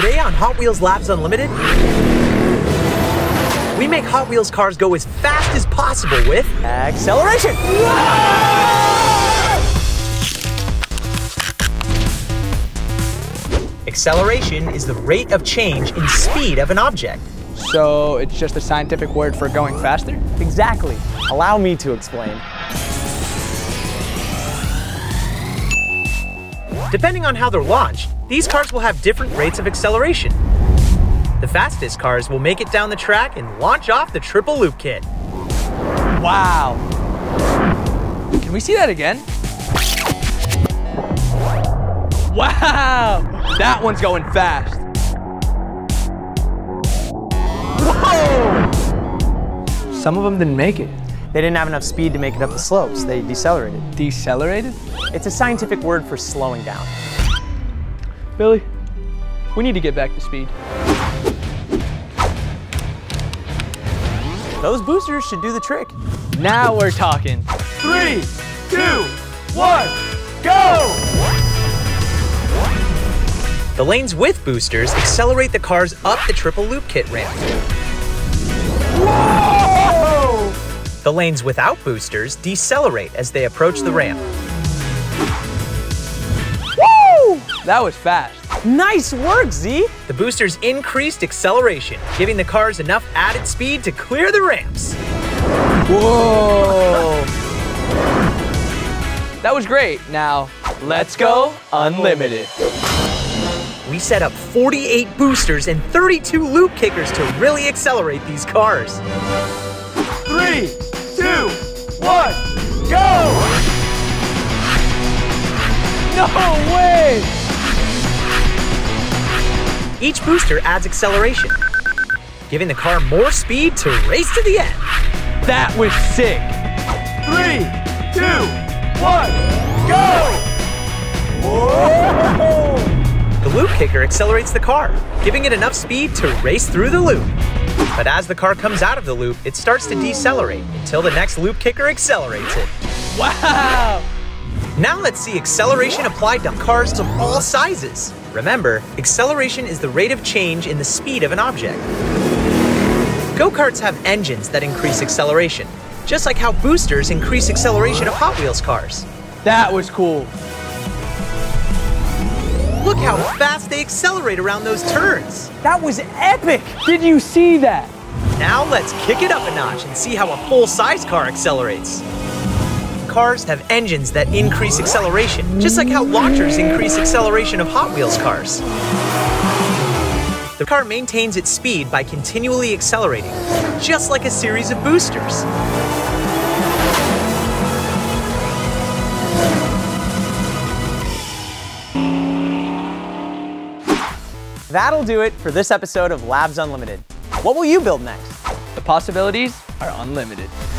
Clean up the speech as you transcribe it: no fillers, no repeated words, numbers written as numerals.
Today on Hot Wheels Labs Unlimited, we make Hot Wheels cars go as fast as possible with acceleration. Whoa! Acceleration is the rate of change in speed of an object. So it's just a scientific word for going faster? Exactly. Allow me to explain. Depending on how they're launched, these cars will have different rates of acceleration. The fastest cars will make it down the track and launch off the triple loop kit. Wow. Can we see that again? Wow. That one's going fast. Whoa. Some of them didn't make it. They didn't have enough speed to make it up the slopes. They decelerated. Decelerated? It's a scientific word for slowing down. Billy, we need to get back to speed. Those boosters should do the trick. Now we're talking. 3, 2, 1, go! The lanes with boosters accelerate the cars up the triple loop kit ramp. Whoa! The lanes without boosters decelerate as they approach the ramp. Woo! That was fast. Nice work, Z! The boosters increased acceleration, giving the cars enough added speed to clear the ramps. Whoa! That was great. Now, let's go unlimited. We set up 48 boosters and 32 loop kickers to really accelerate these cars. 3, 2, 1, go! No way! Each booster adds acceleration, giving the car more speed to race to the end. That was sick. 3, 2, 1, go! Whoa! The loop kicker accelerates the car, giving it enough speed to race through the loop. But as the car comes out of the loop, it starts to decelerate until the next loop kicker accelerates it. Wow! Now let's see acceleration applied to cars of all sizes. Remember, acceleration is the rate of change in the speed of an object. Go-karts have engines that increase acceleration, just like how boosters increase acceleration of Hot Wheels cars. That was cool. Look how fast they accelerate around those turns. That was epic. Did you see that? Now let's kick it up a notch and see how a full-size car accelerates. Cars have engines that increase acceleration, just like how launchers increase acceleration of Hot Wheels cars. The car maintains its speed by continually accelerating, just like a series of boosters. That'll do it for this episode of Labs Unlimited. What will you build next? The possibilities are unlimited.